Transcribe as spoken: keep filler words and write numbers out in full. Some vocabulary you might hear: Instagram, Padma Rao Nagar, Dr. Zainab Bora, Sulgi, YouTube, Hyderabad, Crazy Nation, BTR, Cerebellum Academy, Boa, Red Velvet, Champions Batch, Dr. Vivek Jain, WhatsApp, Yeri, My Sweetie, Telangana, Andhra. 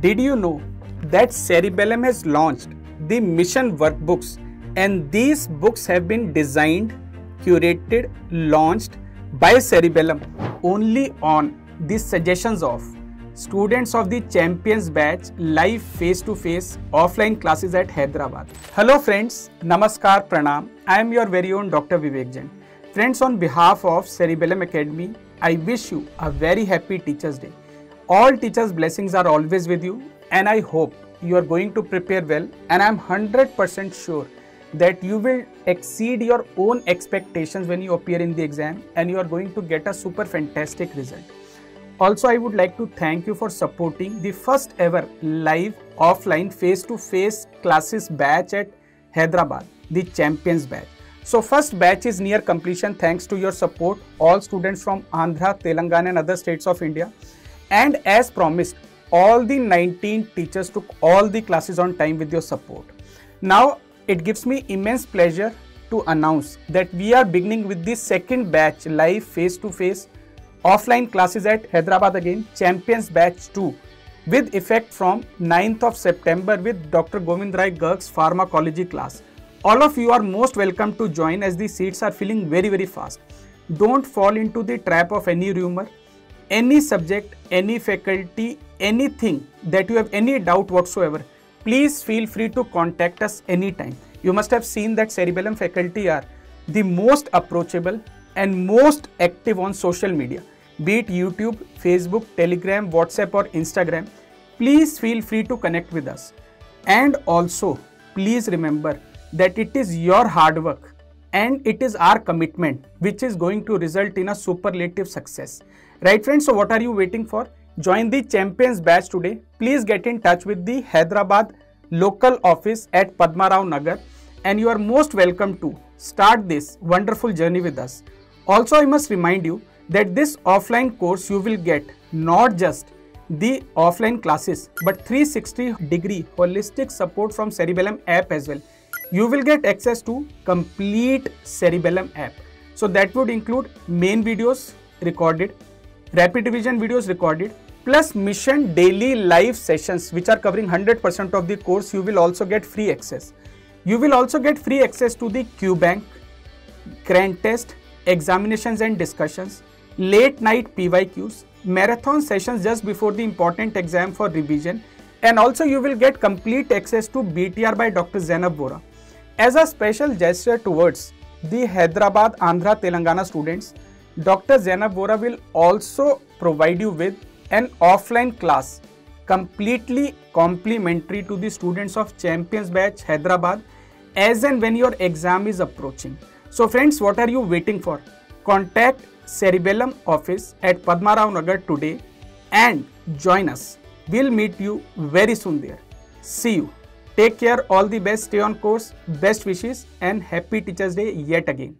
Did you know that Cerebellum has launched the mission workbooks, and these books have been designed, curated, launched by Cerebellum only on the suggestions of students of the Champions Batch live face-to-face offline classes at Hyderabad. Hello friends, Namaskar, Pranam. I am your very own Doctor Vivek Jain. Friends, on behalf of Cerebellum Academy, I wish you a very happy Teachers' Day. All teachers' blessings are always with you, and I hope you are going to prepare well, and I am one hundred percent sure that you will exceed your own expectations when you appear in the exam, and you are going to get a super fantastic result. Also, I would like to thank you for supporting the first ever live offline face-to-face classes batch at Hyderabad, the Champions Batch. So first batch is near completion thanks to your support, all students from Andhra, Telangana and other states of India. And as promised, all the nineteen teachers took all the classes on time with your support. Now, it gives me immense pleasure to announce that we are beginning with the second batch live face-to-face offline classes at Hyderabad again, Champions Batch two, with effect from ninth of September with Doctor Govind Rai Garg's pharmacology class. All of you are most welcome to join, as the seats are filling very very fast. Don't fall into the trap of any rumor, any subject, any faculty, anything that you have any doubt whatsoever. Please feel free to contact us anytime. You must have seen that Cerebellum faculty are the most approachable and most active on social media, be it YouTube, Facebook, Telegram, WhatsApp or Instagram. Please feel free to connect with us. And also, please remember that it is your hard work and it is our commitment which is going to result in a superlative success. Right friends, so what are you waiting for? Join the Champions Batch today. Please get in touch with the Hyderabad local office at Padma Rao Nagar, and you are most welcome to start this wonderful journey with us. Also, I must remind you that this offline course you will get not just the offline classes but three sixty degree holistic support from Cerebellum app as well. You will get access to complete Cerebellum app. So that would include main videos recorded, rapid revision videos recorded, plus mission daily live sessions which are covering one hundred percent of the course. You will also get free access. You will also get free access to the Q bank, grand test, examinations and discussions, late night P Y Qs, marathon sessions just before the important exam for revision, and also you will get complete access to B T R by Doctor Zainab Bora. As a special gesture towards the Hyderabad, Andhra, Telangana students, Doctor Zainab Bora will also provide you with an offline class completely complimentary to the students of Champions Batch Hyderabad as and when your exam is approaching. So friends, what are you waiting for? Contact Cerebellum office at Padma Rao Nagar today and join us. We'll meet you very soon there. See you. Take care. All the best. Stay on course. Best wishes and happy Teachers' Day yet again.